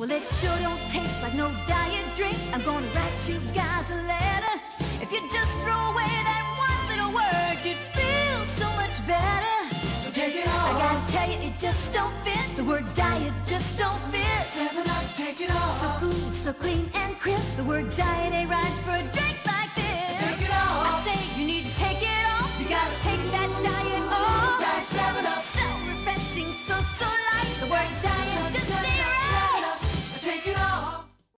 Well, it sure don't taste like no diet drink. I'm gonna write you guys a letter. If you just throw away that one little word, you'd feel so much better. So take it off. I gotta tell you, it just don't fit the word diet.